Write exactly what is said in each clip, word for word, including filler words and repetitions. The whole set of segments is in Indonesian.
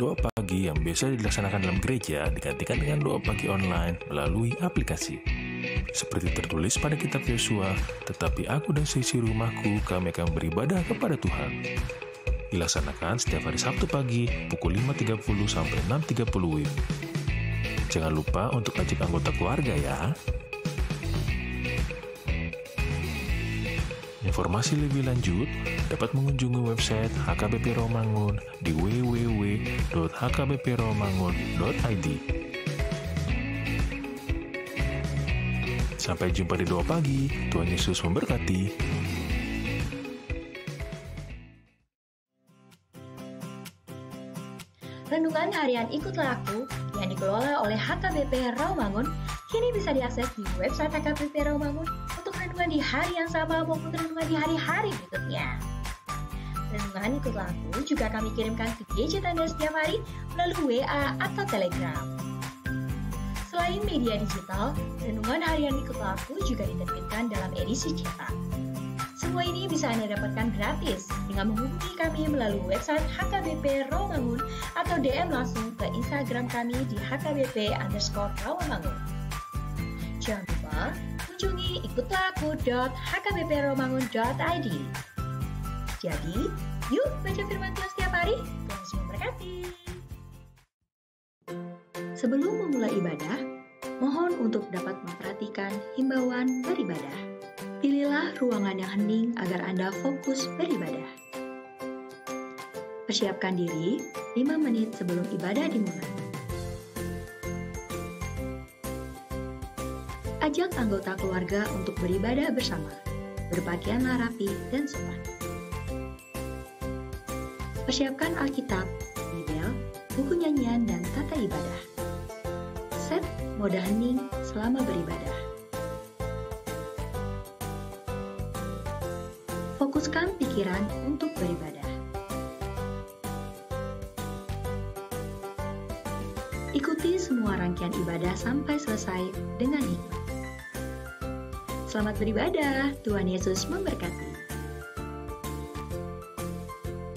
Doa pagi yang biasa dilaksanakan dalam gereja digantikan dengan doa pagi online melalui aplikasi. Seperti tertulis pada kitab Yosua, tetapi aku dan seisi rumahku kami akan beribadah kepada Tuhan. Dilaksanakan setiap hari Sabtu pagi pukul lima tiga puluh sampai enam tiga puluh W I B. Jangan lupa untuk ajak anggota keluarga ya. Informasi lebih lanjut dapat mengunjungi website H K B P Rawamangun di w w w titik h k b p rawamangun titik i d. Sampai jumpa di doa pagi, Tuhan Yesus memberkati. Renungan harian Ikut Laku yang dikelola oleh H K B P Rawamangun kini bisa diakses di website H K B P Rawamangun untuk renungan di hari yang sama maupun renungan di hari-hari berikutnya. Renungan Ikut Laku juga kami kirimkan ke gadget Anda setiap hari melalui W A atau Telegram. Selain media digital, renungan harian Ikut Laku juga diterbitkan dalam edisi cetak. Semua ini bisa Anda dapatkan gratis dengan menghubungi kami melalui website H K B P Rawamangun atau D M langsung ke Instagram kami di h k b p underscore rawamangun. Jangan lupa kunjungi ikutlaku titik h k b p rawamangun titik i d. Jadi, yuk baca firman Tuhan setiap hari. Tuhan Yesus memberkati. Sebelum memulai ibadah, mohon untuk dapat memperhatikan himbauan beribadah. Pilihlah ruangan yang hening agar Anda fokus beribadah. Persiapkan diri lima menit sebelum ibadah dimulai. Ajak anggota keluarga untuk beribadah bersama. Berpakaianlah rapi dan sopan. Persiapkan Alkitab, Bibel, buku nyanyian, dan tata ibadah. Set mode hening selama beribadah. Fokuskan pikiran untuk beribadah. Ikuti semua rangkaian ibadah sampai selesai dengan hikmat. Selamat beribadah, Tuhan Yesus memberkati.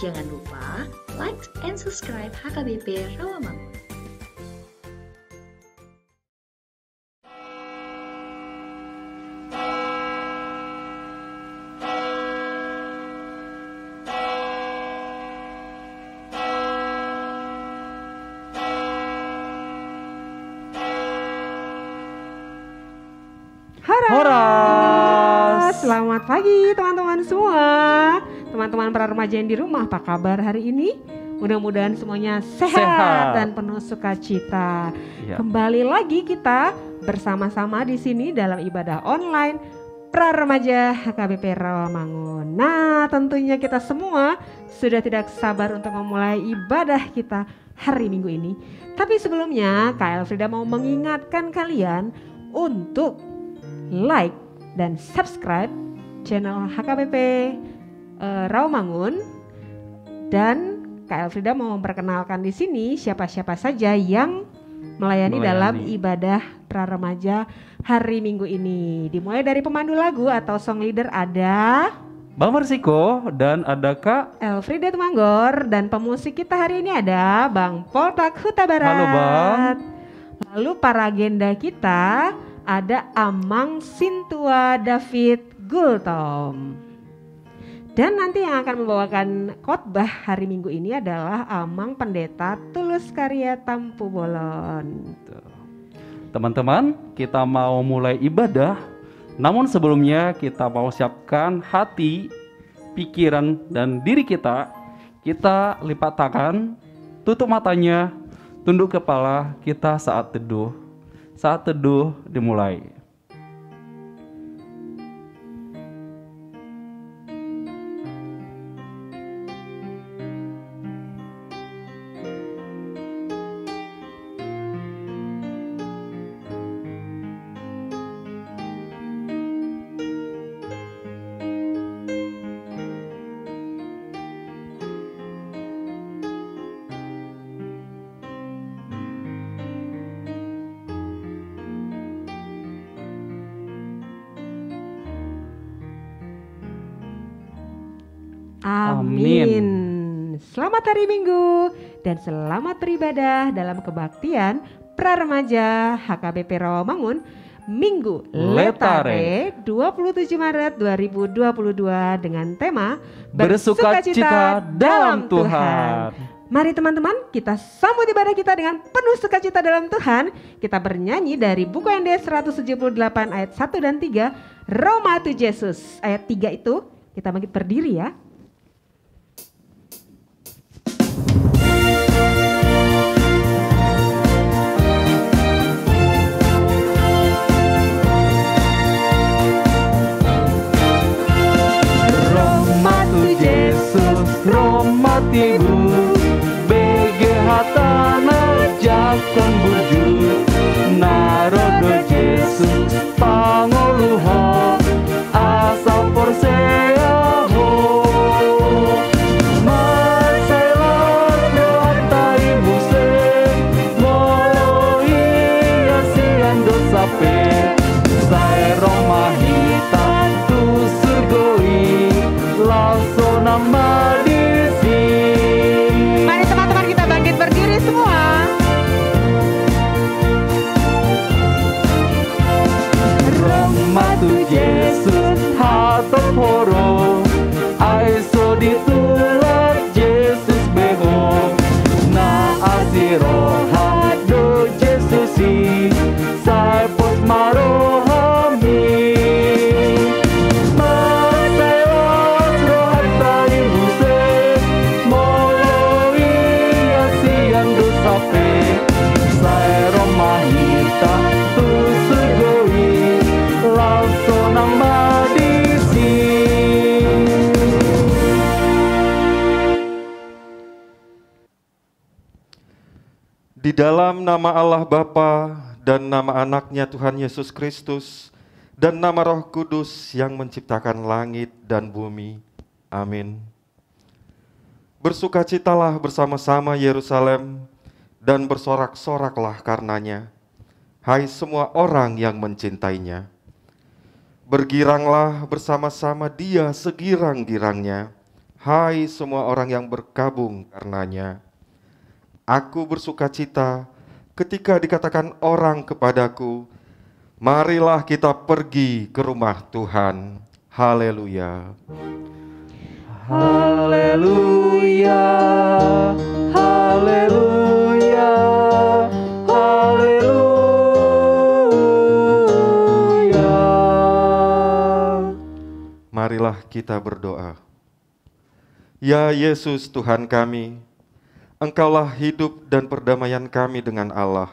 Jangan lupa like and subscribe H K B P Rawamangun. Selamat pagi teman-teman semua. Teman-teman para remaja yang di rumah, apa kabar hari ini? Mudah-mudahan semuanya sehat, sehat. dan penuh sukacita. Ya. Kembali lagi kita bersama-sama di sini dalam ibadah online Pra Remaja H K B P Rawamangun. Nah, tentunya kita semua sudah tidak sabar untuk memulai ibadah kita hari Minggu ini. Tapi sebelumnya Kak Elfrida mau mengingatkan kalian untuk like dan subscribe channel H K B P uh, Rawamangun, dan Kak Elfrida mau memperkenalkan di sini siapa-siapa saja yang melayani, melayani dalam ibadah pra remaja hari Minggu ini. Dimulai dari pemandu lagu atau song leader ada Bang Mersiko dan ada Kak Elfrida Tumanggor, dan pemusik kita hari ini ada Bang Poltak Hutabarat. Halo Bang. Lalu para agenda kita ada Amang Sintua David Gultom. Dan nanti yang akan membawakan khotbah hari Minggu ini adalah Amang Pendeta Tulus Karia Tampubolon. Teman-teman, kita mau mulai ibadah. Namun sebelumnya kita mau siapkan hati, pikiran, dan diri kita. Kita lipat tangan, tutup matanya, tunduk kepala, kita saat teduh. Saat teduh dimulai. Selamat hari Minggu dan selamat beribadah dalam kebaktian pra remaja H K B P Rawamangun Minggu Letare dua puluh tujuh Maret dua ribu dua puluh dua dengan tema Bersukacita dalam Tuhan. Mari teman-teman, kita sambut ibadah kita dengan penuh sukacita dalam Tuhan. Kita bernyanyi dari buku N D S seratus tujuh puluh delapan ayat satu dan tiga, Roma tu Jesus. Ayat tiga itu kita bangkit berdiri ya. Roma tu Jesus, Roma tibu. Tanah jakon burju Narodo Jesus pangoluha asal porsea ho Marcelo dotai muse Moloi asian dosape Sai Roma hitam tu surgoi Laso nama Yesus hato poro aiso ditular Yesus beho na asiro hado Yesusi sai pos marohami maseos rohatani buse moloi asian dosape sai romahita Di dalam nama Allah Bapa dan nama anaknya Tuhan Yesus Kristus dan nama Roh Kudus yang menciptakan langit dan bumi. Amin. Bersukacitalah bersama-sama Yerusalem dan bersorak-soraklah karenanya. Hai semua orang yang mencintainya. Bergiranglah bersama-sama dia segirang-girangnya. Hai semua orang yang berkabung karenanya. Aku bersukacita ketika dikatakan orang kepadaku, marilah kita pergi ke rumah Tuhan. Haleluya. Haleluya. Haleluya. Haleluya. Marilah kita berdoa. Ya Yesus Tuhan kami, Engkaulah hidup dan perdamaian kami dengan Allah.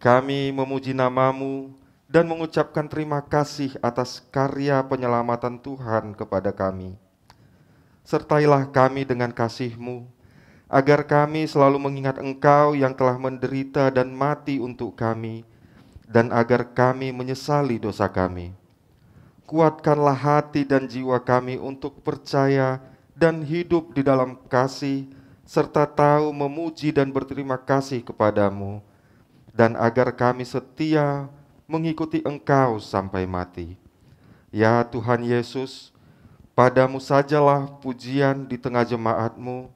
Kami memuji nama-Mu dan mengucapkan terima kasih atas karya penyelamatan Tuhan kepada kami. Sertailah kami dengan kasih-Mu, agar kami selalu mengingat Engkau yang telah menderita dan mati untuk kami, dan agar kami menyesali dosa kami. Kuatkanlah hati dan jiwa kami untuk percaya dan hidup di dalam kasih, serta tahu memuji dan berterima kasih kepada-Mu, dan agar kami setia mengikuti Engkau sampai mati. Ya Tuhan Yesus, pada-Mu sajalah pujian di tengah jemaat-Mu,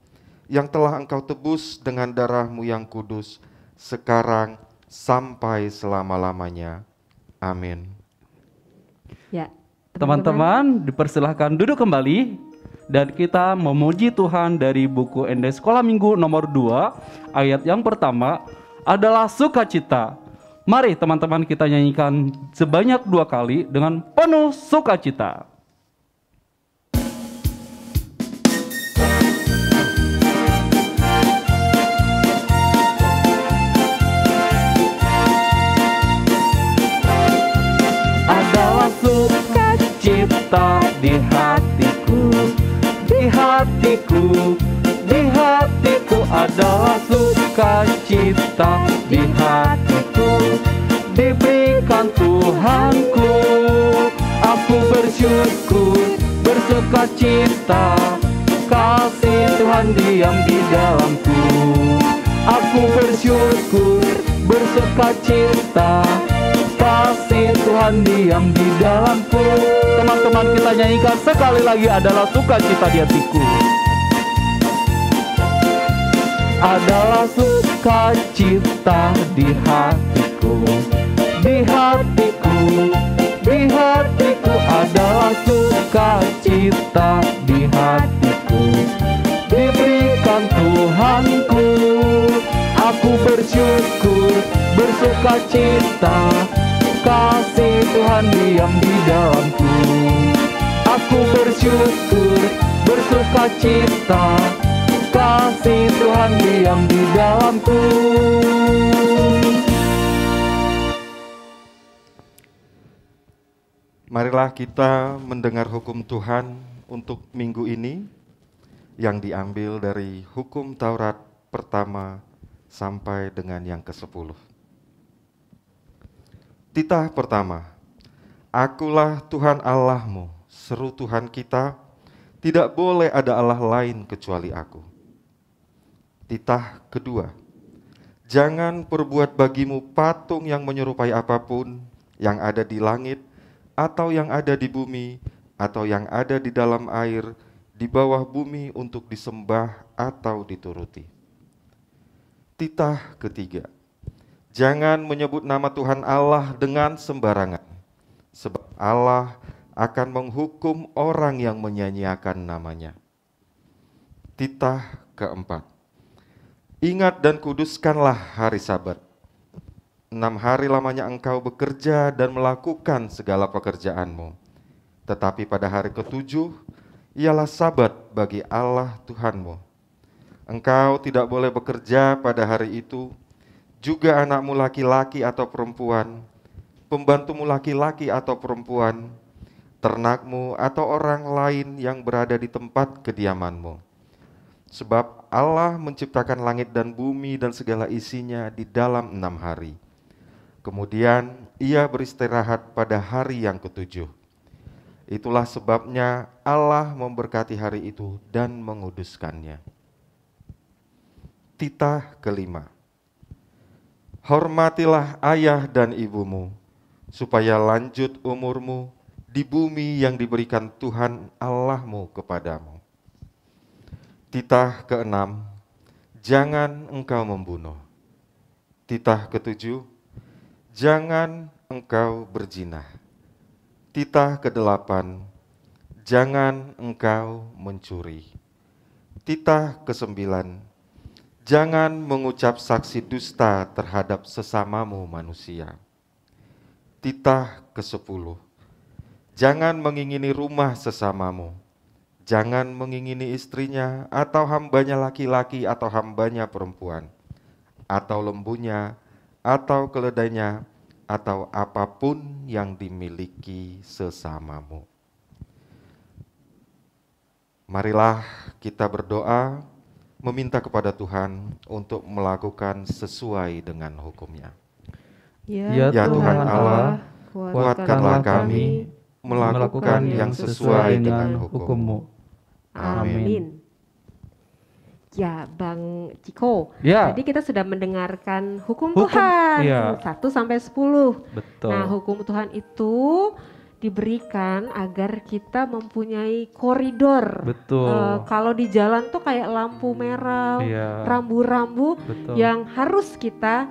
yang telah Engkau tebus dengan darah-Mu yang kudus, sekarang sampai selama-lamanya. Amin. Ya, teman-teman, dipersilahkan duduk kembali. Dan kita memuji Tuhan dari buku Ende Sekolah Minggu nomor dua, ayat yang pertama adalah sukacita. Mari teman-teman kita nyanyikan sebanyak dua kali dengan penuh sukacita. Adalah sukacita di hatiku, di hatiku, di hatiku adalah sukacita, di hatiku diberikan Tuhanku. Aku bersyukur, bersukacita, kasih Tuhan diam di dalamku. Aku bersyukur, bersukacita, kasih Tuhan diam di dalamku. Teman-teman kita nyanyikan sekali lagi, adalah sukacita di hatiku. adalah sukacita di hatiku, di hatiku, di hatiku adalah sukacita di hatiku. Diberikan Tuhanku, aku bersyukur, bersukacita, kasih Tuhan diam di dalamku. Aku bersyukur, bersukacita, kasih Tuhan diam di dalamku. Marilah kita mendengar hukum Tuhan untuk minggu ini yang diambil dari hukum Taurat pertama sampai dengan yang kesepuluh. Titah pertama, Akulah Tuhan Allahmu, seru Tuhan kita, tidak boleh ada Allah lain kecuali Aku. Titah kedua, Jangan perbuat bagimu patung yang menyerupai apapun yang ada di langit, atau yang ada di bumi, atau yang ada di dalam air, di bawah bumi untuk disembah atau dituruti. Titah ketiga, Jangan menyebut nama Tuhan Allah dengan sembarangan, sebab Allah akan menghukum orang yang menyanyiakan namanya. Titah keempat, Ingat dan kuduskanlah hari Sabat. Enam hari lamanya engkau bekerja dan melakukan segala pekerjaanmu. Tetapi pada hari ketujuh, ialah sabat bagi Allah Tuhanmu. Engkau tidak boleh bekerja pada hari itu, juga anakmu laki-laki atau perempuan, pembantumu laki-laki atau perempuan, ternakmu atau orang lain yang berada di tempat kediamanmu. Sebab Allah menciptakan langit dan bumi dan segala isinya di dalam enam hari. Kemudian ia beristirahat pada hari yang ketujuh. Itulah sebabnya Allah memberkati hari itu dan menguduskannya. Titah kelima, Hormatilah ayah dan ibumu, supaya lanjut umurmu di bumi yang diberikan Tuhan Allahmu kepadamu. Titah keenam, Jangan engkau membunuh. Titah ketujuh, Jangan engkau berzina. Titah kedelapan, Jangan engkau mencuri. Titah kesembilan, Jangan mengucap saksi dusta terhadap sesamamu manusia. Titah kesepuluh, Jangan mengingini rumah sesamamu. Jangan mengingini istrinya atau hambanya laki-laki atau hambanya perempuan, atau lembunya, atau keledainya, atau apapun yang dimiliki sesamamu. Marilah kita berdoa, meminta kepada Tuhan untuk melakukan sesuai dengan hukum-Nya. Ya, ya Tuhan Allah, kuatkanlah kami melakukan yang sesuai dengan hukum-Mu. Amin. Ya, Bang Ciko, ya. Jadi kita sudah mendengarkan hukum, hukum Tuhan, ya. satu sampai sepuluh. Betul. Nah, hukum Tuhan itu diberikan agar kita mempunyai koridor. Betul. E, kalau di jalan tuh kayak lampu merah, ya. rambu-rambu yang harus kita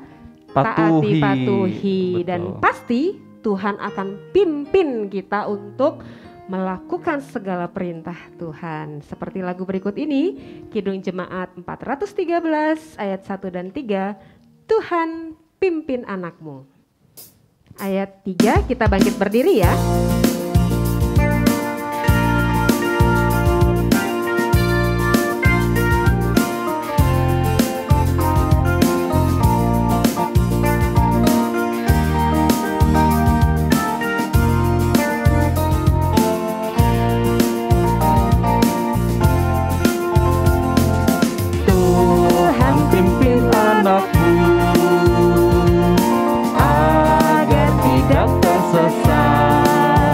patuhi, taati, patuhi. Betul. Dan pasti Tuhan akan pimpin kita untuk melakukan segala perintah Tuhan. Seperti lagu berikut ini, Kidung Jemaat empat ratus tiga belas ayat satu dan tiga, Tuhan pimpin anakmu. Ayat tiga, kita bangkit berdiri ya. Sesat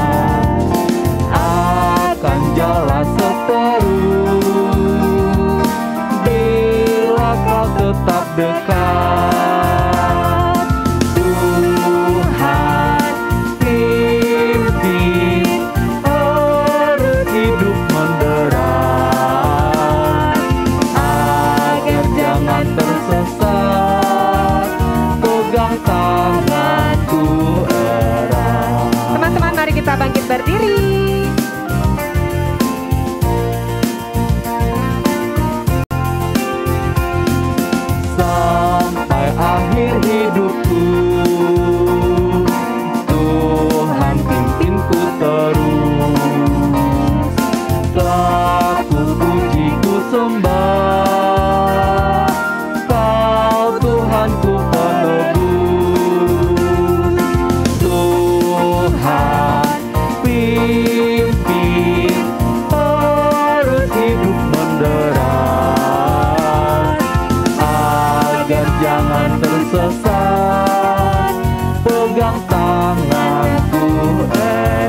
Tuhan ku puji ku sembah, Kau Tuhan ku penebus. Tuhan pimpin terus hidup menderang, agar jangan tersesat, pegang tanganku erat.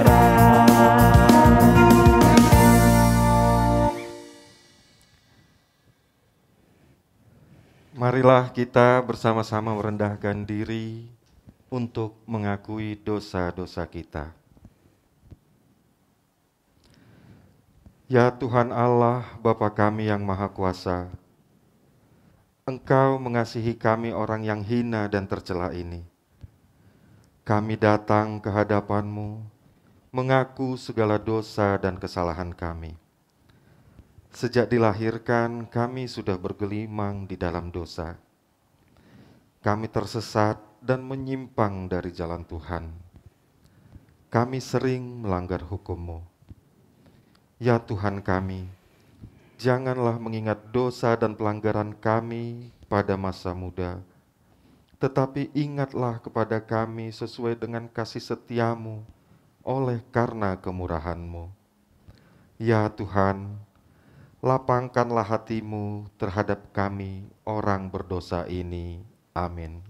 Marilah kita bersama-sama merendahkan diri untuk mengakui dosa-dosa kita. Ya Tuhan Allah, Bapa kami yang Maha Kuasa, Engkau mengasihi kami orang yang hina dan tercela ini. Kami datang ke hadapan-Mu, mengaku segala dosa dan kesalahan kami. Sejak dilahirkan, kami sudah bergelimang di dalam dosa. Kami tersesat dan menyimpang dari jalan Tuhan. Kami sering melanggar hukum-Mu. Ya Tuhan kami, janganlah mengingat dosa dan pelanggaran kami pada masa muda, tetapi ingatlah kepada kami sesuai dengan kasih setia-Mu oleh karena kemurahan-Mu. Ya Tuhan, lapangkanlah hati-Mu terhadap kami, orang berdosa ini. Amin.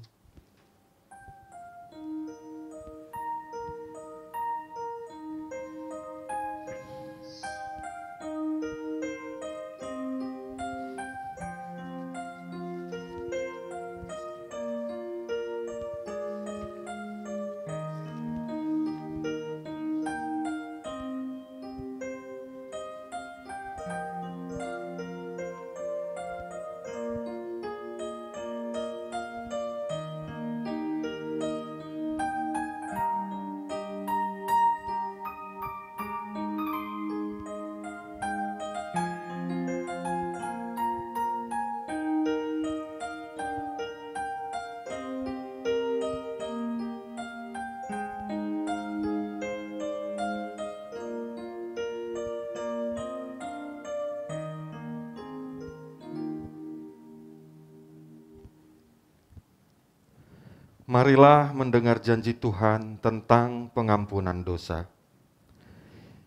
Marilah mendengar janji Tuhan tentang pengampunan dosa.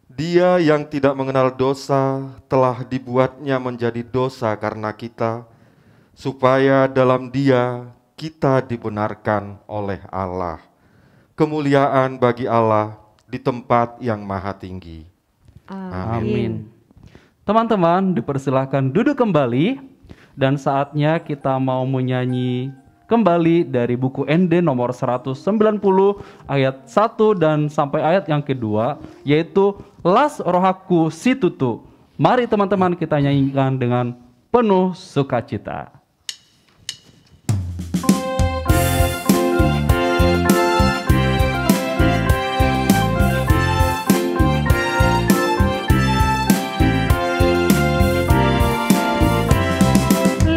Dia yang tidak mengenal dosa telah dibuatnya menjadi dosa karena kita, supaya dalam Dia kita dibenarkan oleh Allah. Kemuliaan bagi Allah di tempat yang maha tinggi. Amin. Teman-teman, dipersilahkan duduk kembali, dan saatnya kita mau menyanyi kembali dari buku Ende nomor seratus sembilan puluh ayat satu dan sampai ayat yang kedua, yaitu Las Rohaku Situtu. Mari teman-teman kita nyanyikan dengan penuh sukacita.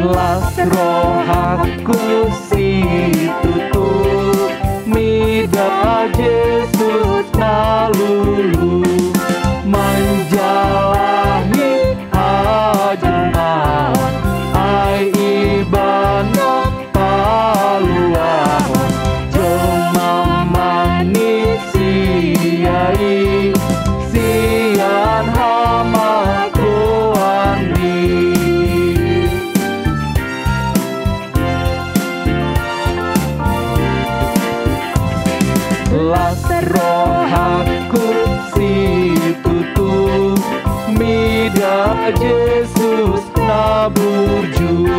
Las rohaku situtu, mida Yesus nalulu, menjalani ajunan, ai ibadah paluah, jemam manis siai, sian hama kuandi. Las rohaku situtu, mida Yesus naburju,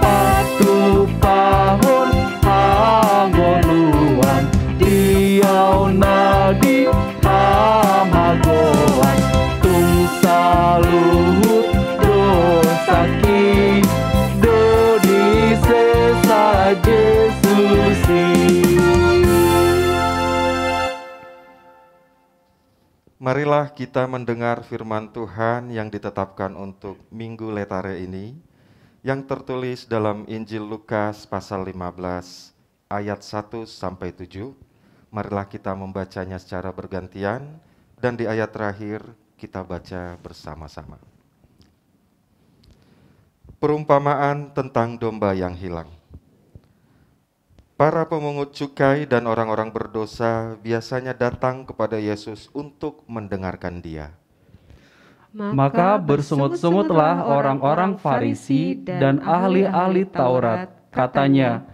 patu pahun angoluan, diau nadi amagoan, tung saluhut dosaki, dodi sesa Yesusi. Marilah kita mendengar firman Tuhan yang ditetapkan untuk Minggu Letare ini, yang tertulis dalam Injil Lukas pasal lima belas ayat satu sampai tujuh. Marilah kita membacanya secara bergantian, dan di ayat terakhir kita baca bersama-sama. Perumpamaan tentang domba yang hilang. Para pemungut cukai dan orang-orang berdosa biasanya datang kepada Yesus untuk mendengarkan Dia. Maka bersungut-sungutlah orang-orang Farisi dan ahli-ahli Taurat, katanya,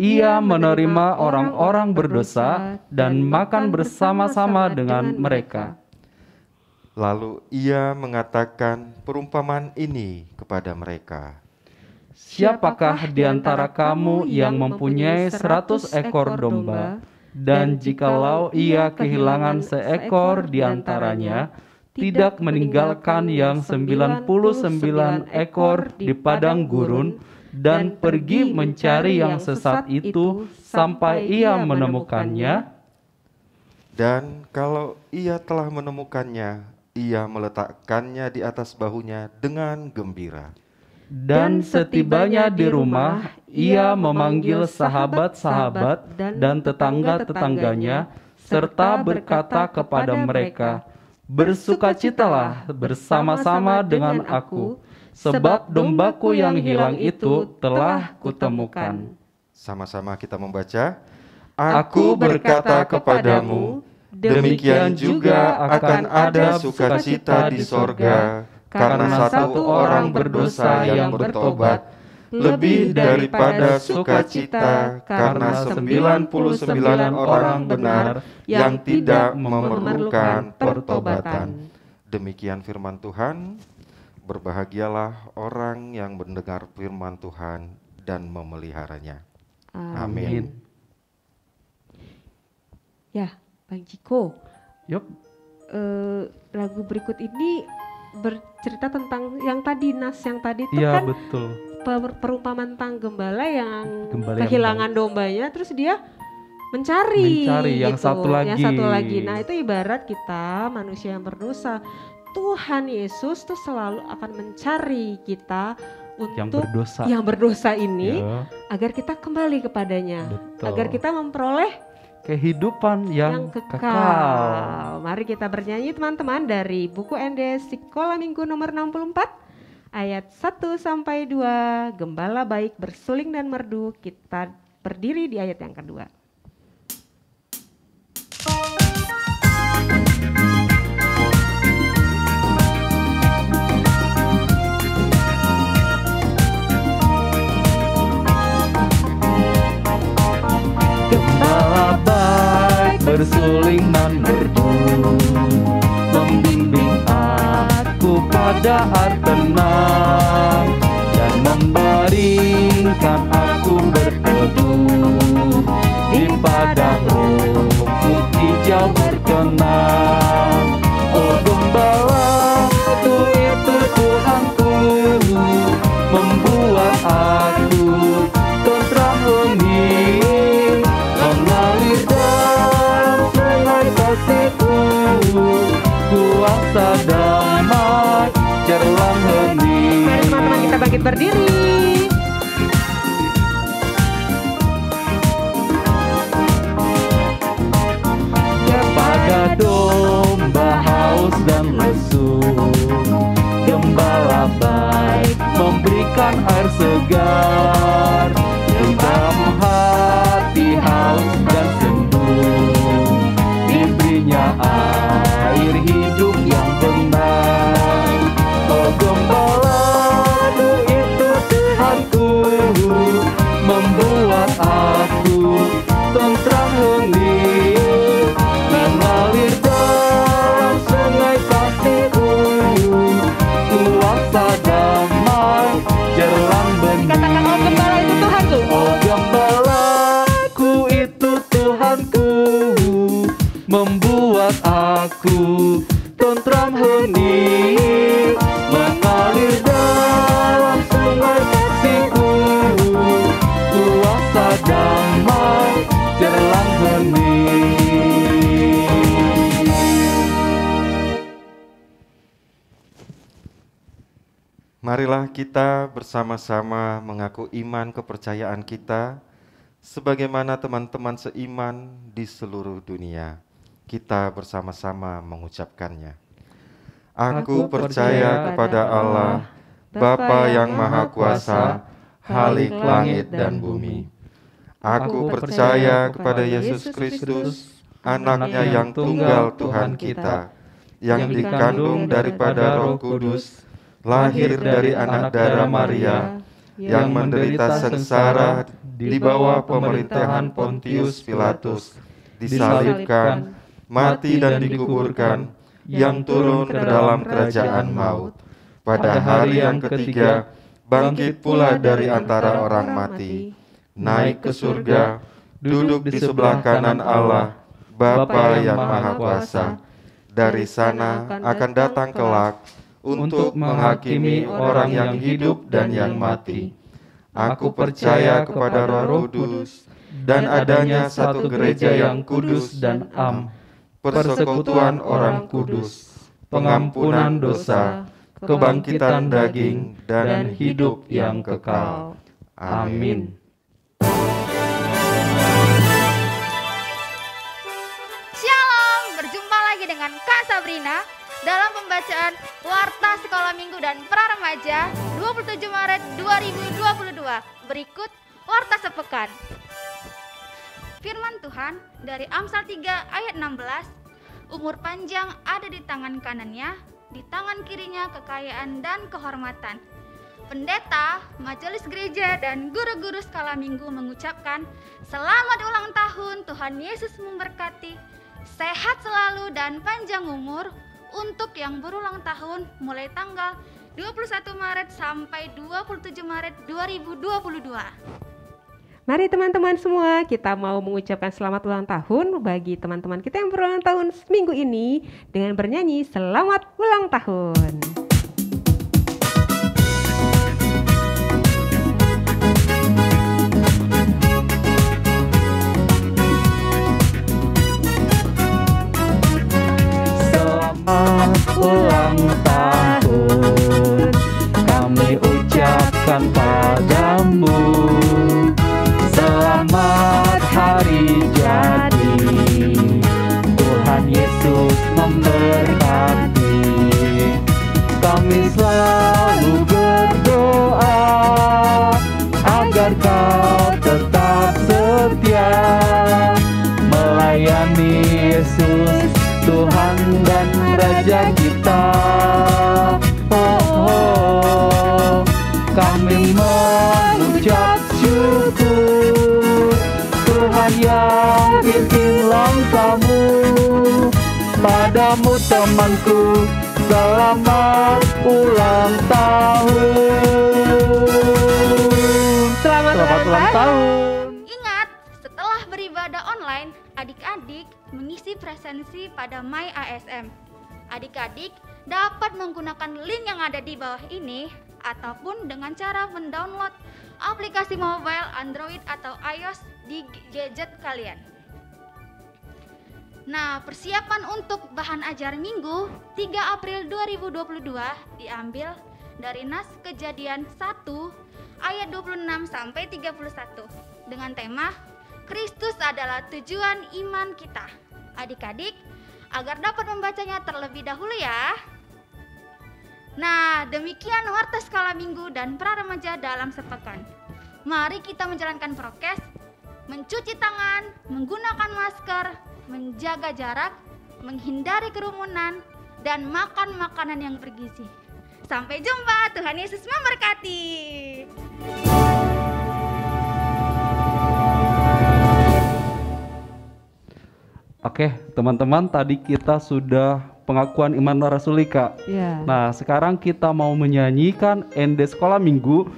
Ia menerima orang-orang berdosa dan makan bersama-sama dengan mereka. Lalu ia mengatakan perumpamaan ini kepada mereka. Siapakah di antara kamu yang mempunyai seratus ekor domba, dan jikalau ia kehilangan seekor di antaranya, tidak meninggalkan yang sembilan puluh sembilan ekor di padang gurun, dan pergi mencari yang sesat itu sampai ia menemukannya? Dan kalau ia telah menemukannya, ia meletakkannya di atas bahunya dengan gembira. Dan setibanya di rumah, ia memanggil sahabat-sahabat dan tetangga-tetangganya, serta berkata kepada mereka, Bersukacitalah bersama-sama dengan aku, sebab dombaku yang hilang itu telah kutemukan. Sama-sama kita membaca, Aku berkata kepadamu, demikian juga akan ada sukacita di sorga karena satu orang berdosa yang bertobat, lebih daripada sukacita karena sembilan puluh sembilan orang benar yang tidak memerlukan pertobatan. Demikian firman Tuhan. Berbahagialah orang yang mendengar firman Tuhan dan memeliharanya. Amin. Ya, Bang Ciko, yep. uh, lagu berikut ini bercerita tentang yang tadi, nas yang tadi itu ya, kan betul. Per perumpamaan tentang gembala yang gembala kehilangan yang dombanya, terus dia mencari, mencari yang, gitu, satu lagi. yang satu lagi. Nah itu ibarat kita manusia yang berdosa, Tuhan Yesus tuh selalu akan mencari kita untuk yang berdosa, yang berdosa ini ya, agar kita kembali kepadanya, betul, agar kita memperoleh kehidupan yang, yang kekal. kekal. Mari kita bernyanyi teman-teman dari buku N D S Sekolah Minggu nomor enam puluh empat ayat satu sampai dua, Gembala Baik Bersuling dan Merdu. Kita berdiri di ayat yang kedua. Bersuling dan merdu, membimbing aku pada hati tenang, dan membaringkan aku berteduh di padang rumput hijau berkenang. Oh gembala itu itu Tuhanku, membuat aku tentram lembut, mengalir kuasa damai celang hening. Mari teman-teman kita bangkit berdiri. Kepada domba haus dan lesu, gembala baik memberikan air segar. Yang dalam hati haus dan sendu, diberinya air hidup yang benar. Oh gembala itu Tuhanku, membuat aku tentram hening, mengalir dalam sungai kasihku, kuasa damai jelang bening. Katakan oh gembala itu Tuhanku. Oh gembalaku itu Tuhanku, membuat aku tentram hening, mengalir dalam sungai kasihku, kuasa damai celang hening. Marilah kita bersama-sama mengaku iman kepercayaan kita, sebagaimana teman-teman seiman di seluruh dunia. Kita bersama-sama mengucapkannya. Aku percaya kepada Allah, Bapa yang Maha Kuasa, Khalik langit dan bumi. Aku percaya kepada Yesus Kristus, Anak-Nya yang tunggal Tuhan kita, yang dikandung daripada Roh Kudus, lahir dari anak darah Maria, yang menderita sengsara di bawah pemerintahan Pontius Pilatus, disalibkan, mati dan dikuburkan, yang turun ke dalam kerajaan maut. Pada hari yang ketiga, bangkit pula dari antara orang mati, naik ke surga, duduk di sebelah kanan Allah, Bapa yang Maha Kuasa. Dari sana akan datang kelak untuk menghakimi orang yang hidup dan yang mati. Aku percaya kepada Roh Kudus, dan adanya satu gereja yang kudus dan am, persekutuan orang kudus, pengampunan dosa, kebangkitan daging, dan hidup yang kekal. Amin. Shalom, berjumpa lagi dengan Kak Sabrina dalam pembacaan Warta Sekolah Minggu dan Pra Remaja dua puluh tujuh Maret dua ribu dua puluh dua. Berikut Warta Sepekan. Firman Tuhan dari Amsal tiga ayat enam belas, umur panjang ada di tangan kanannya, di tangan kirinya kekayaan dan kehormatan. Pendeta, majelis gereja, dan guru-guru skala minggu mengucapkan, selamat ulang tahun, Tuhan Yesus memberkati, sehat selalu dan panjang umur untuk yang berulang tahun mulai tanggal dua puluh satu Maret sampai dua puluh tujuh Maret dua ribu dua puluh dua. Mari teman-teman semua, kita mau mengucapkan selamat ulang tahun bagi teman-teman kita yang berulang tahun seminggu ini dengan bernyanyi Selamat Ulang Tahun. Selamat ulang tahun kami ucapkan padamu. Selamat hari jadi, Tuhan Yesus memberkati. Kami selalu berdoa agar kau tetap setia melayani Yesus, Tuhan dan Raja kita. Oh, oh. Kami mengucap syukur, Tuhan yang pimpin langkahmu. Padamu temanku, selamat ulang tahun. Selamat, selamat ulang tahun. Ingat, setelah beribadah online, adik-adik mengisi presensi pada MyASM. Adik-adik dapat menggunakan link yang ada di bawah ini, ataupun dengan cara mendownload aplikasi mobile Android atau iOS di gadget kalian. Nah, persiapan untuk bahan ajar minggu tiga April dua ribu dua puluh dua diambil dari nas Kejadian satu ayat dua puluh enam sampai tiga puluh satu dengan tema Kristus adalah tujuan iman kita. Adik-adik agar dapat membacanya terlebih dahulu ya. Nah, demikian Warta Sekolah Minggu dan Pra Remaja dalam sepekan. Mari kita menjalankan prokes, mencuci tangan, menggunakan masker, menjaga jarak, menghindari kerumunan, dan makan makanan yang bergizi. Sampai jumpa, Tuhan Yesus memberkati. Oke, teman-teman, tadi kita sudah pengakuan iman rasuli, Kak. Yeah. Nah, sekarang kita mau menyanyikan Ende Sekolah Minggu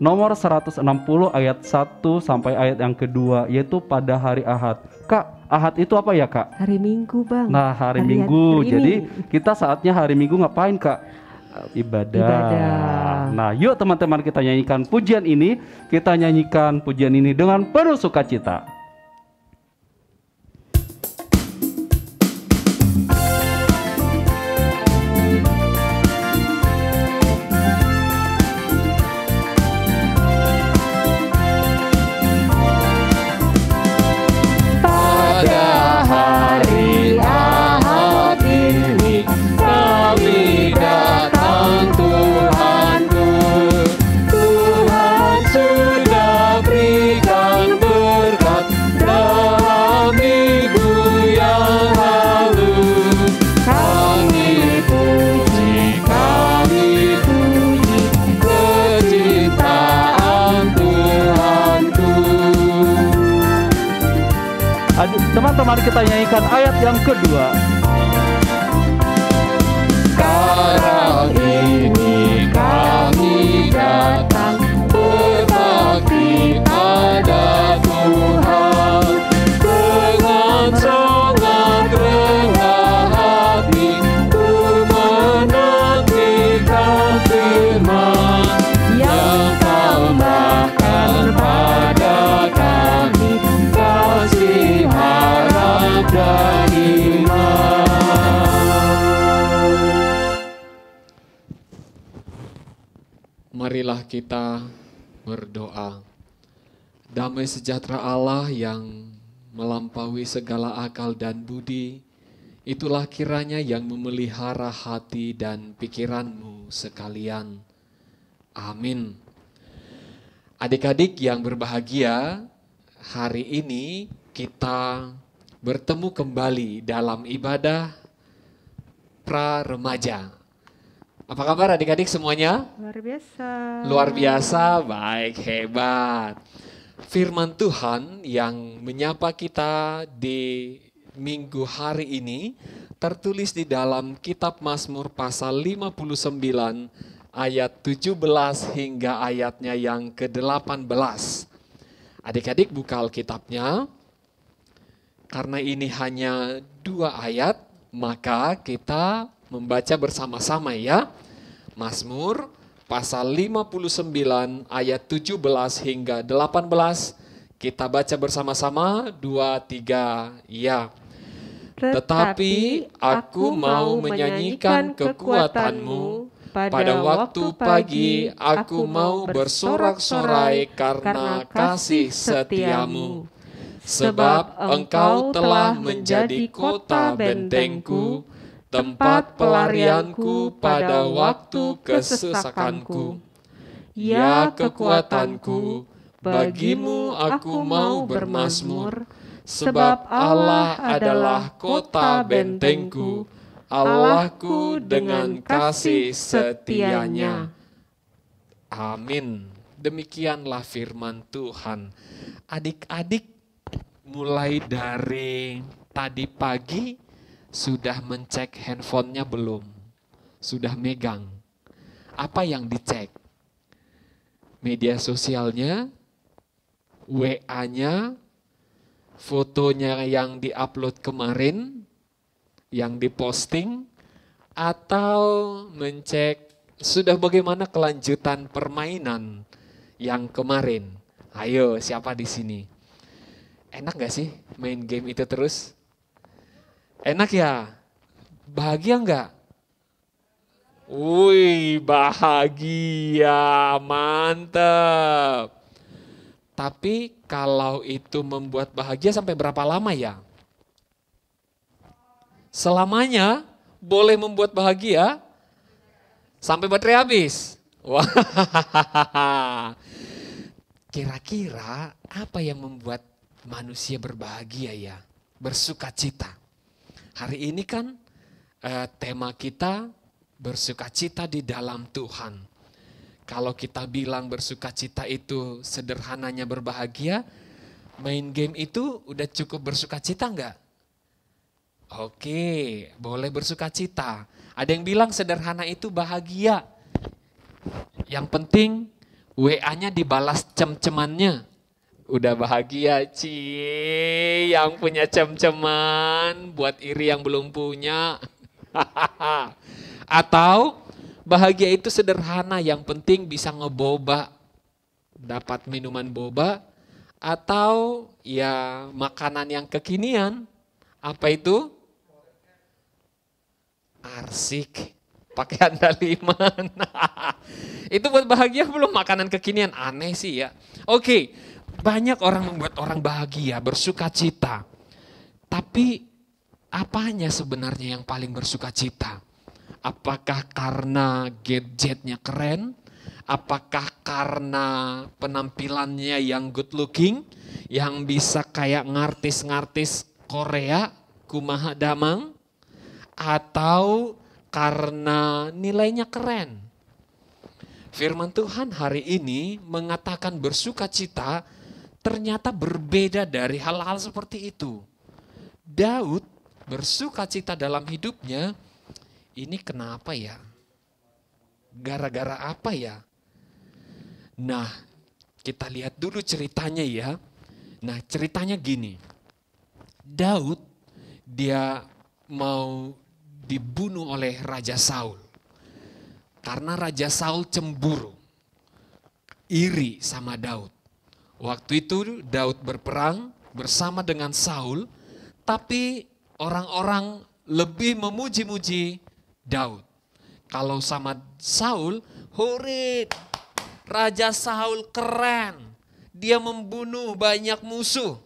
nomor seratus enam puluh ayat satu sampai ayat yang kedua, yaitu pada hari Ahad. Kak, Ahad itu apa ya, Kak? Hari Minggu, Bang. Nah, hari, hari Minggu. Hari Jadi kita saatnya hari Minggu ngapain, Kak? Ibadah. Ibadah. Nah, yuk teman-teman kita nyanyikan pujian ini. Kita nyanyikan pujian ini dengan penuh sukacita. Pada hari Ahad ini kami kita nyanyikan ayat yang kedua. Sekarang ini kami datang berbakti pada Tuhan dengan sangat rendah hati, ku menantikan firman yang tambahkan pada kami kasih, harap, dan iman. Marilah kita berdoa. Damai sejahtera Allah yang melampaui segala akal dan budi, itulah kiranya yang memelihara hati dan pikiranmu sekalian. Amin. Adik-adik yang berbahagia, hari ini kita bertemu kembali dalam ibadah pra remaja. Apa kabar adik-adik semuanya? Luar biasa. Luar biasa, baik, hebat. Firman Tuhan yang menyapa kita di minggu hari ini tertulis di dalam kitab Mazmur pasal lima puluh sembilan ayat tujuh belas hingga ayatnya yang ke-delapan belas. Adik-adik buka Alkitabnya. Karena ini hanya dua ayat, maka kita membaca bersama-sama ya. Mazmur pasal lima puluh sembilan ayat tujuh belas hingga delapan belas. Kita baca bersama-sama dua tiga ya. Tetapi aku mau menyanyikan kekuatan-Mu, pada waktu pagi aku mau bersorak-sorai karena kasih setia-Mu. Sebab Engkau telah menjadi kota bentengku, tempat pelarianku pada waktu kesesakanku. Ya kekuatanku, bagimu aku mau bermazmur, sebab Allah adalah kota bentengku, Allahku dengan kasih setianya. Amin. Demikianlah firman Tuhan. Adik-adik, mulai dari tadi pagi sudah mencek handphonenya belum? Sudah megang? Apa yang dicek? Media sosialnya, W A-nya, fotonya yang diupload kemarin, yang diposting, atau mencek sudah bagaimana kelanjutan permainan yang kemarin? Ayo, siapa di sini? Enak gak sih main game itu terus? Enak ya? Bahagia enggak? Wih, bahagia, mantap. Tapi kalau itu membuat bahagia sampai berapa lama ya? Selamanya boleh membuat bahagia sampai baterai habis. Wah. Kira-kira apa yang membuat manusia berbahagia ya? Bersuka cita. Hari ini kan eh, tema kita bersukacita di dalam Tuhan. Kalau kita bilang bersukacita itu sederhananya berbahagia, main game itu udah cukup bersukacita enggak? Oke, boleh bersukacita. Ada yang bilang sederhana itu bahagia. Yang penting W A-nya dibalas cem-cemannya. Udah bahagia, cie, yang punya cem-ceman, buat iri yang belum punya. Atau bahagia itu sederhana, yang penting bisa ngeboba, dapat minuman boba, atau ya makanan yang kekinian. Apa itu? Arsik, pakaian daliman. Itu buat bahagia belum, makanan kekinian, aneh sih ya. Oke. Banyak orang membuat orang bahagia, bersuka cita. Tapi apanya sebenarnya yang paling bersuka cita? Apakah karena gadgetnya keren? Apakah karena penampilannya yang good looking? Yang bisa kayak ngartis-ngartis Korea, kumaha damang? Atau karena nilainya keren? Firman Tuhan hari ini mengatakan bersuka cita ternyata berbeda dari hal-hal seperti itu. Daud bersukacita dalam hidupnya, ini kenapa ya? Gara-gara apa ya? Nah, kita lihat dulu ceritanya ya. Nah, ceritanya gini. Daud, dia mau dibunuh oleh Raja Saul. Karena Raja Saul cemburu, iri sama Daud. Waktu itu Daud berperang bersama dengan Saul, tapi orang-orang lebih memuji-muji Daud. Kalau sama Saul, hore, Raja Saul keren, dia membunuh banyak musuh.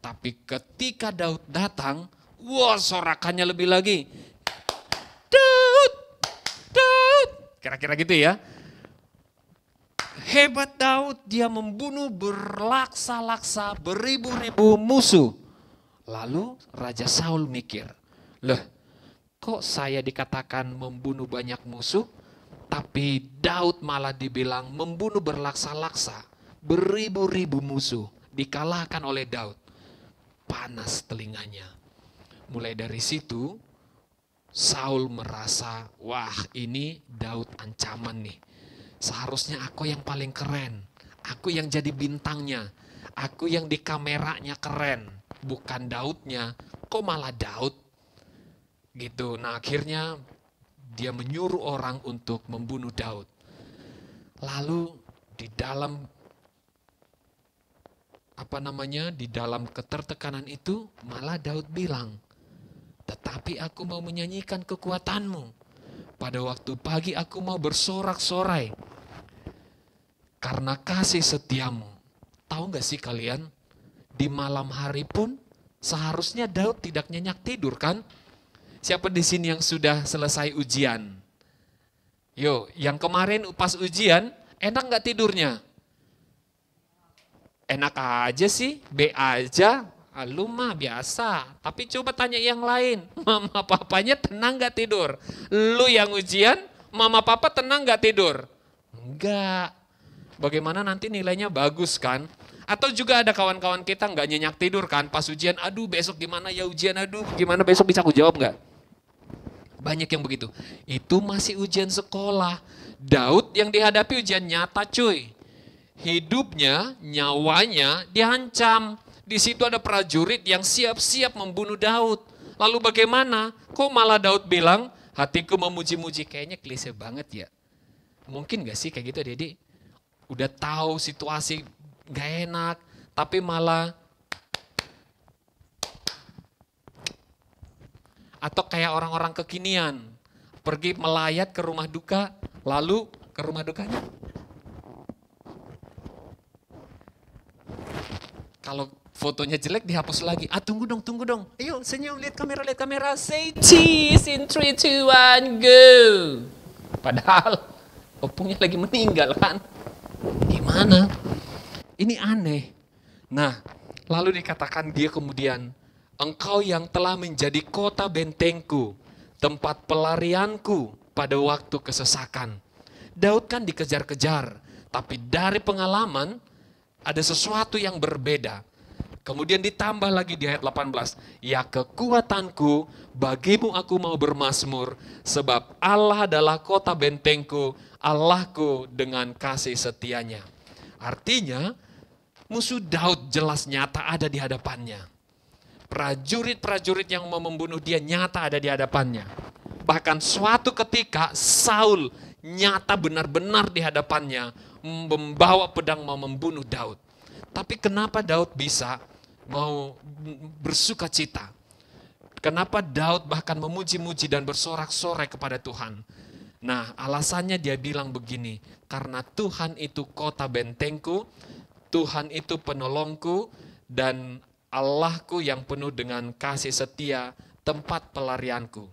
Tapi ketika Daud datang, wah, sorakannya lebih lagi. Daud! Kira-kira gitu ya. Hebat Daud, dia membunuh berlaksa-laksa, beribu-ribu musuh. Lalu Raja Saul mikir, loh, kok saya dikatakan membunuh banyak musuh, tapi Daud malah dibilang membunuh berlaksa-laksa, beribu-ribu musuh, dikalahkan oleh Daud. Panas telinganya. Mulai dari situ, Saul merasa, wah ini Daud ancaman nih. Seharusnya aku yang paling keren. Aku yang jadi bintangnya. Aku yang di kameranya keren. Bukan Daudnya. Kok malah Daud? Gitu. Nah akhirnya dia menyuruh orang untuk membunuh Daud. Lalu di dalam apa namanya? Di dalam ketertekanan itu malah Daud bilang, tetapi aku mau menyanyikan kekuatanmu. Pada waktu pagi aku mau bersorak-sorai karena kasih setiamu. Tahu gak sih kalian? Di malam hari pun seharusnya Daud tidak nyenyak tidur kan? Siapa di sini yang sudah selesai ujian? Yo, yang kemarin pas ujian enak gak tidurnya? Enak aja sih, be aja. Lu mah biasa, tapi coba tanya yang lain. Mama papanya tenang gak tidur? Lu yang ujian, mama papa tenang gak tidur? Enggak. Bagaimana nanti nilainya bagus kan? Atau juga ada kawan-kawan kita nggak nyenyak tidur kan? Pas ujian, aduh besok gimana ya ujian, aduh gimana besok bisa aku jawab nggak? Banyak yang begitu. Itu masih ujian sekolah. Daud yang dihadapi ujian nyata cuy. Hidupnya, nyawanya diancam. Di situ ada prajurit yang siap-siap membunuh Daud. Lalu bagaimana? Kok malah Daud bilang, hatiku memuji-muji. Kayaknya klise banget ya. Mungkin gak sih kayak gitu, Dedi? Udah tahu situasi gak enak, tapi malah... Atau kayak orang-orang kekinian, pergi melayat ke rumah duka, lalu ke rumah dukanya. Kalau fotonya jelek dihapus lagi. Ah tunggu dong, tunggu dong. Ayo senyum, lihat kamera, lihat kamera. Say cheese in three, two, one, go. Padahal opungnya lagi meninggal kan. Gimana? Ini aneh. Nah, lalu dikatakan dia kemudian, engkau yang telah menjadi kota bentengku, tempat pelarianku pada waktu kesesakan. Daud kan dikejar-kejar, tapi dari pengalaman ada sesuatu yang berbeda. Kemudian ditambah lagi di ayat delapan belas, ya kekuatanku, bagimu aku mau bermazmur, sebab Allah adalah kota bentengku, Allahku dengan kasih setianya. Artinya, musuh Daud jelas nyata ada di hadapannya. Prajurit-prajurit yang mau membunuh dia nyata ada di hadapannya. Bahkan suatu ketika Saul nyata benar-benar di hadapannya, membawa pedang mau membunuh Daud. Tapi kenapa Daud bisa mau bersuka cita? Kenapa Daud bahkan memuji-muji dan bersorak-sorai kepada Tuhan? Nah, alasannya dia bilang begini, karena Tuhan itu kota bentengku, Tuhan itu penolongku, dan Allahku yang penuh dengan kasih setia, tempat pelarianku.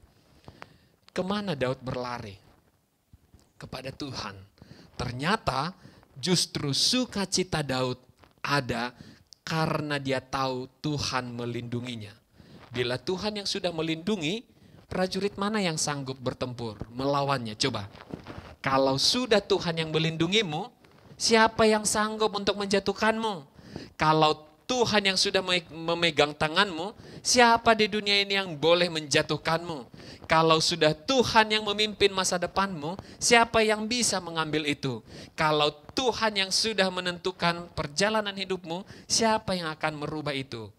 Kemana Daud berlari? Kepada Tuhan. Ternyata justru sukacita Daud ada karena dia tahu Tuhan melindunginya. Bila Tuhan yang sudah melindungi, prajurit mana yang sanggup bertempur melawannya? Coba, kalau sudah Tuhan yang melindungimu, siapa yang sanggup untuk menjatuhkanmu? Kalau Tuhan yang sudah memegang tanganmu, siapa di dunia ini yang boleh menjatuhkanmu? Kalau sudah Tuhan yang memimpin masa depanmu, siapa yang bisa mengambil itu? Kalau Tuhan yang sudah menentukan perjalanan hidupmu, siapa yang akan merubah itu?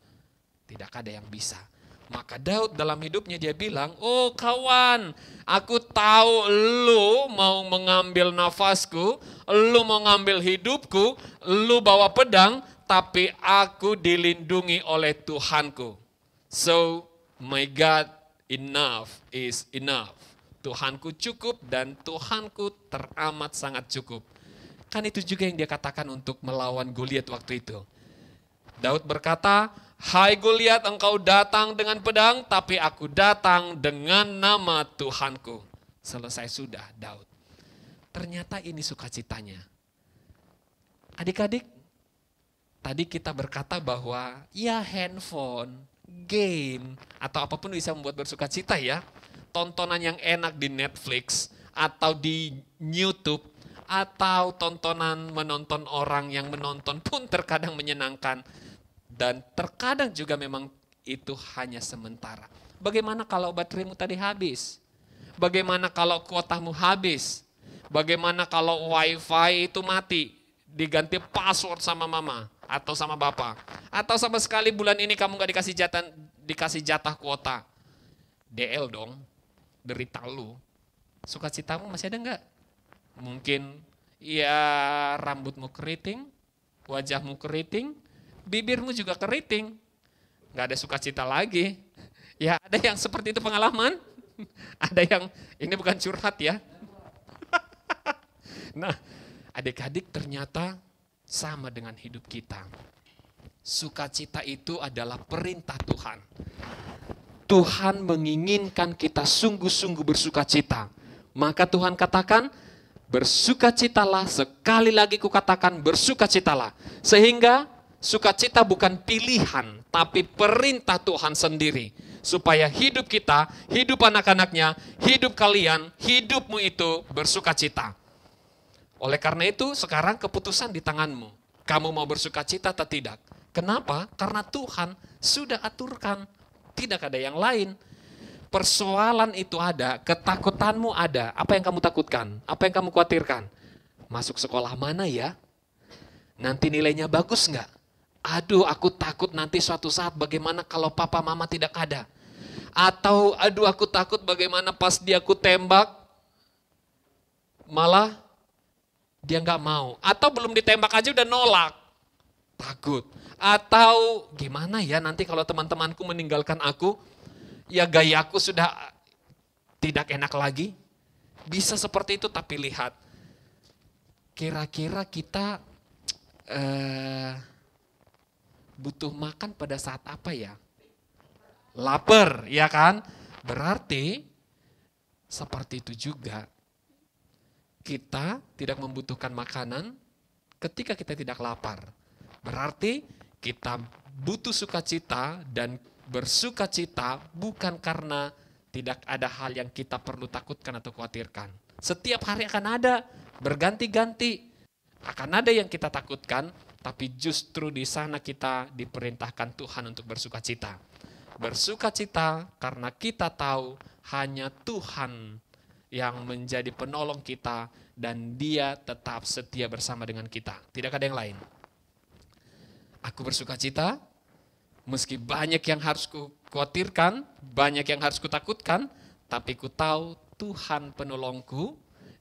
Tidak ada yang bisa. Maka Daud dalam hidupnya dia bilang, oh kawan, aku tahu lu mau mengambil nafasku, lu mau ngambil hidupku, lu bawa pedang, tapi aku dilindungi oleh Tuhanku. So, my God, enough is enough. Tuhanku cukup dan Tuhanku teramat sangat cukup. Kan itu juga yang dia katakan untuk melawan Goliat waktu itu. Daud berkata, hai Goliat, engkau datang dengan pedang, tapi aku datang dengan nama Tuhanku. Selesai sudah Daud. Ternyata ini sukacitanya. Adik-adik, tadi kita berkata bahwa ya handphone, game, atau apapun bisa membuat bersukacita ya. Tontonan yang enak di Netflix, atau di YouTube, atau tontonan menonton orang yang menonton pun terkadang menyenangkan. Dan terkadang juga memang itu hanya sementara. Bagaimana kalau bateraimu tadi habis? Bagaimana kalau kuotamu habis? Bagaimana kalau wifi itu mati? Diganti password sama mama atau sama bapak. Atau sama sekali bulan ini kamu gak dikasih jatah, dikasih jatah kuota. D L dong, derita lu. Sukacitamu masih ada gak? Mungkin ya rambutmu keriting, wajahmu keriting, bibirmu juga keriting, nggak ada sukacita lagi. Ya ada yang seperti itu pengalaman, ada yang, ini bukan curhat ya. Nah adik-adik ternyata sama dengan hidup kita. Sukacita itu adalah perintah Tuhan. Tuhan menginginkan kita sungguh-sungguh bersukacita. Maka Tuhan katakan, bersukacitalah, sekali lagi kukatakan bersukacitalah. Sehingga sukacita bukan pilihan, tapi perintah Tuhan sendiri. Supaya hidup kita, hidup anak-anaknya, hidup kalian, hidupmu itu bersukacita. Oleh karena itu, sekarang keputusan di tanganmu. Kamu mau bersukacita atau tidak? Kenapa? Karena Tuhan sudah aturkan. Tidak ada yang lain. Persoalan itu ada, ketakutanmu ada. Apa yang kamu takutkan? Apa yang kamu khawatirkan? Masuk sekolah mana ya? Nanti nilainya bagus nggak? Aduh, aku takut nanti suatu saat bagaimana kalau papa mama tidak ada. Atau aduh aku takut bagaimana pas dia aku tembak, malah dia nggak mau. Atau belum ditembak aja udah nolak, takut. Atau gimana ya nanti kalau teman-temanku meninggalkan aku, ya gayaku sudah tidak enak lagi. Bisa seperti itu, tapi lihat. Kira-kira kita eh uh, butuh makan pada saat apa ya? Lapar, ya kan? Berarti seperti itu juga. Kita tidak membutuhkan makanan ketika kita tidak lapar. Berarti kita butuh sukacita dan bersukacita bukan karena tidak ada hal yang kita perlu takutkan atau khawatirkan. Setiap hari akan ada, berganti-ganti. Akan ada yang kita takutkan, tapi justru di sana kita diperintahkan Tuhan untuk bersukacita. Bersukacita karena kita tahu hanya Tuhan yang menjadi penolong kita dan Dia tetap setia bersama dengan kita. Tidak ada yang lain. Aku bersukacita meski banyak yang harus ku khawatirkan, banyak yang harus ku takutkan, tapi ku tahu Tuhan penolongku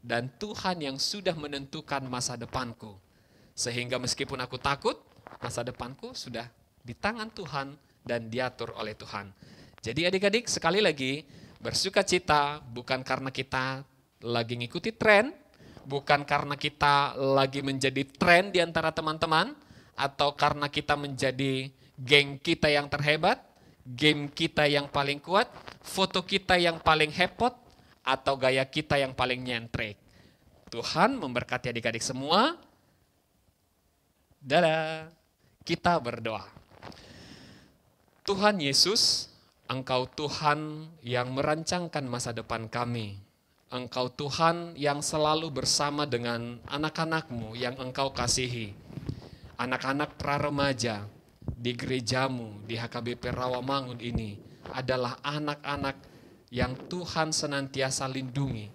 dan Tuhan yang sudah menentukan masa depanku. Sehingga meskipun aku takut, masa depanku sudah di tangan Tuhan dan diatur oleh Tuhan. Jadi adik-adik sekali lagi, bersukacita bukan karena kita lagi ngikuti tren, bukan karena kita lagi menjadi tren di antara teman-teman, atau karena kita menjadi geng kita yang terhebat, game kita yang paling kuat, foto kita yang paling hepot, atau gaya kita yang paling nyentrek. Tuhan memberkati adik-adik semua. Dadah, kita berdoa. Tuhan Yesus, Engkau Tuhan yang merancangkan masa depan kami. Engkau Tuhan yang selalu bersama dengan anak-anakmu yang Engkau kasihi. Anak-anak pra remaja di gerejamu, di H K B P Rawamangun ini adalah anak-anak yang Tuhan senantiasa lindungi,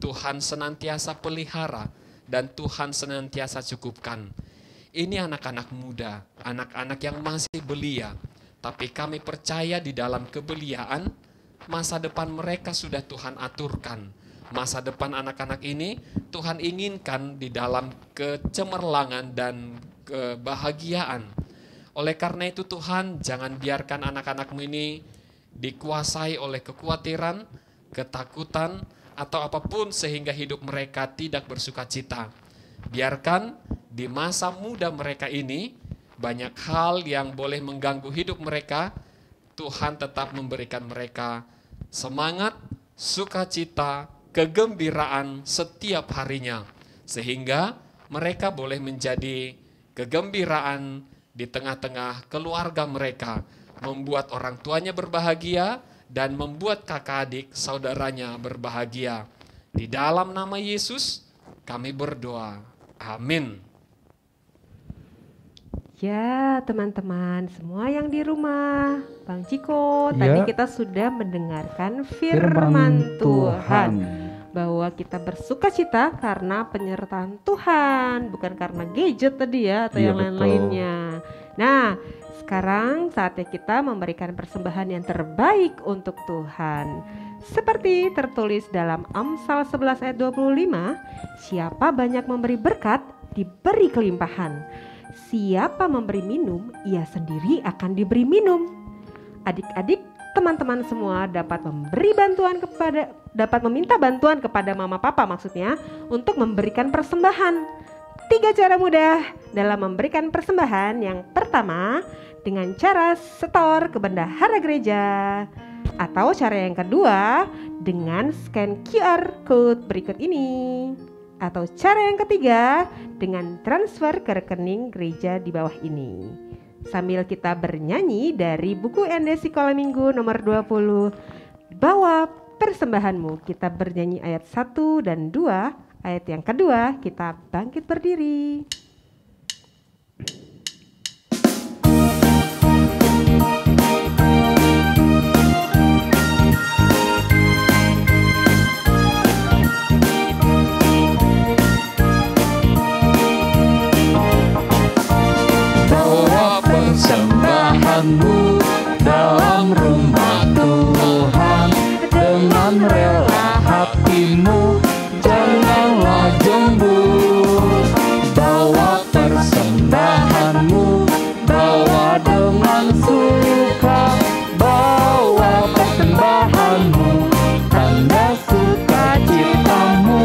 Tuhan senantiasa pelihara, dan Tuhan senantiasa cukupkan. Ini anak-anak muda, anak-anak yang masih belia, tapi kami percaya di dalam kebeliaan, masa depan mereka sudah Tuhan aturkan. Masa depan anak-anak ini Tuhan inginkan di dalam kecemerlangan dan kebahagiaan. Oleh karena itu Tuhan, jangan biarkan anak-anakmu ini dikuasai oleh kekhawatiran, ketakutan, atau apapun sehingga hidup mereka tidak bersuka cita. Biarkan di masa muda mereka ini banyak hal yang boleh mengganggu hidup mereka, Tuhan tetap memberikan mereka semangat, sukacita, kegembiraan setiap harinya, sehingga mereka boleh menjadi kegembiraan di tengah-tengah keluarga mereka, membuat orang tuanya berbahagia dan membuat kakak adik saudaranya berbahagia. Di dalam nama Yesus kami berdoa, amin. Ya teman-teman semua yang di rumah, Bang Ciko, ya, tadi kita sudah mendengarkan firman, firman Tuhan, Tuhan. Bahwa kita bersuka cita karena penyertaan Tuhan, bukan karena gadget tadi ya, atau ya, yang lain-lainnya. Nah, sekarang saatnya kita memberikan persembahan yang terbaik untuk Tuhan. Seperti tertulis dalam Amsal sebelas ayat dua puluh lima, siapa banyak memberi berkat, diberi kelimpahan. Siapa memberi minum, ia sendiri akan diberi minum. Adik-adik, teman-teman semua dapat memberi bantuan kepada dapat meminta bantuan kepada mama papa maksudnya untuk memberikan persembahan. Tiga cara mudah dalam memberikan persembahan. Yang pertama, dengan cara setor ke bendahara gereja, atau cara yang kedua dengan scan Q R code berikut ini, atau cara yang ketiga dengan transfer ke rekening gereja di bawah ini. Sambil kita bernyanyi dari buku Ende Sekolah Minggu nomor dua puluh, bawa persembahanmu. Kita bernyanyi ayat satu dan dua, ayat yang kedua kita bangkit berdiri. Persembahanmu dalam rumah Tuhan, dengan rela hatimu, janganlah jembur. Bawa persembahanmu, bawa dengan suka, bawa persembahanmu tanda sukacitamu,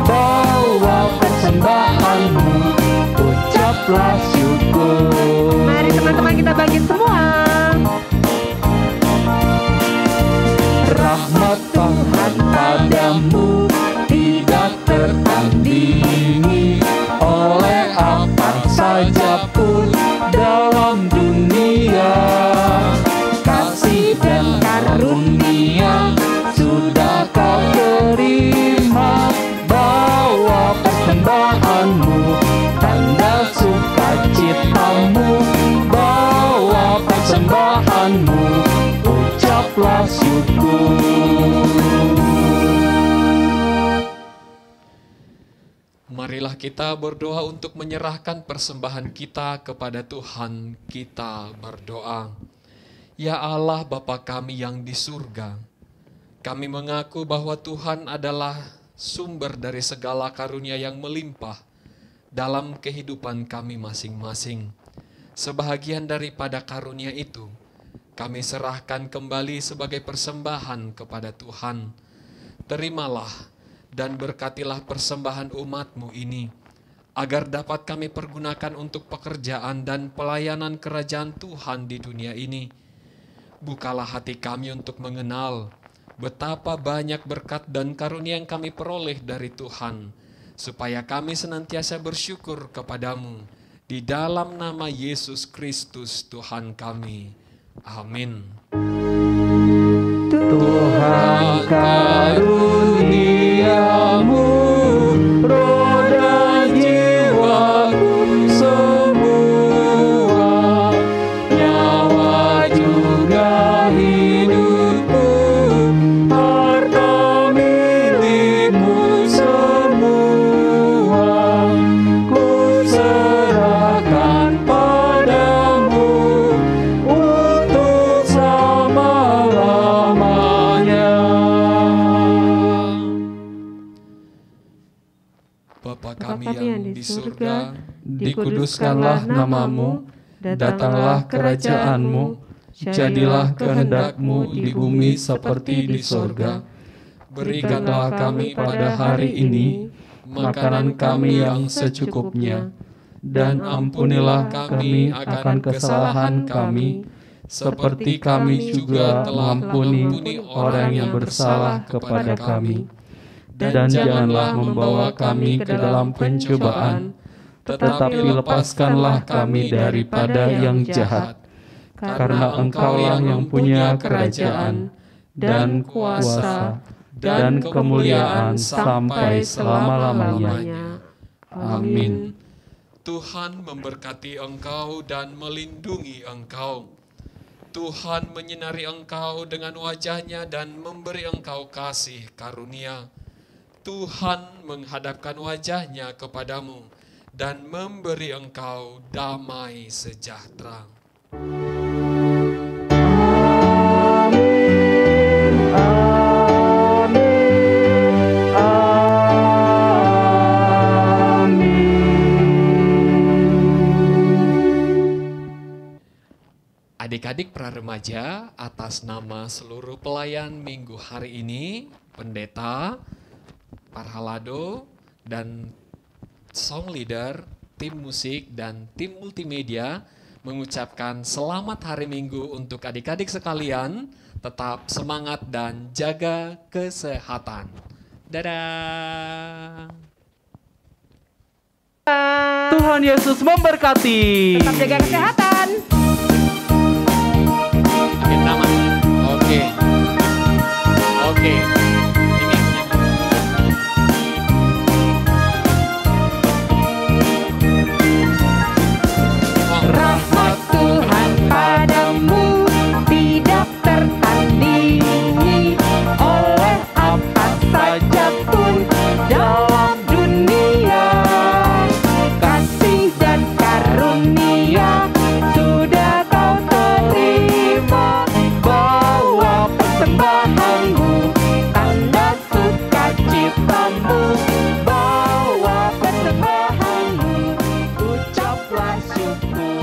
bawa persembahanmu, ucaplah syukur. Teman-teman kita bagi semua. Rahmat Tuhan padamu tidak tertandingi, oleh apa saja pun dalam dunia. Kasih dan karunia sudah kau terima, bawa persembahanmu tanda sukacitamu, sembahanmu, ucaplah syukur. Marilah kita berdoa untuk menyerahkan persembahan kita kepada Tuhan. Kita berdoa, ya Allah Bapa kami yang di surga, kami mengaku bahwa Tuhan adalah sumber dari segala karunia yang melimpah dalam kehidupan kami masing-masing. Sebahagian daripada karunia itu kami serahkan kembali sebagai persembahan kepada Tuhan. Terimalah dan berkatilah persembahan umat-Mu ini, agar dapat kami pergunakan untuk pekerjaan dan pelayanan kerajaan Tuhan di dunia ini. Bukalah hati kami untuk mengenal betapa banyak berkat dan karunia yang kami peroleh dari Tuhan, supaya kami senantiasa bersyukur kepada-Mu. Di dalam nama Yesus Kristus Tuhan kami, amin. Tuhan karuniamu, roda jiwaku semua. Bapa kami, Bapa kami yang di surga, dikuduskanlah namamu, datanglah kerajaanmu, jadilah kehendakmu di bumi seperti di surga. Berikanlah kami pada hari ini makanan kami yang secukupnya, dan ampunilah kami akan kesalahan kami, seperti kami juga telah mengampuni orang yang bersalah kepada kami. Dan janganlah membawa kami ke dalam pencobaan, tetapi lepaskanlah kami daripada yang jahat, karena Engkaulah yang punya kerajaan dan kuasa dan kemuliaan sampai selama-lamanya. Amin. Tuhan memberkati engkau dan melindungi engkau. Tuhan menyinari engkau dengan wajah-Nya dan memberi engkau kasih karunia. Tuhan menghadapkan wajah-Nya kepadamu dan memberi engkau damai sejahtera. Adik-adik pra remaja, atas nama seluruh pelayan minggu hari ini, pendeta, parhalado, dan song leader, tim musik, dan tim multimedia mengucapkan selamat hari minggu untuk adik-adik sekalian. Tetap semangat dan jaga kesehatan. Dadah! Tuhan Yesus memberkati. Tetap jaga kesehatan. Oke, oke, ini rahmat Tuhan padamu tidak tertandingi oleh apa saja pun dalam dunia. Kasih dan karunia sudah kau terima. Bawa persembahanmu, ucaplah syukur.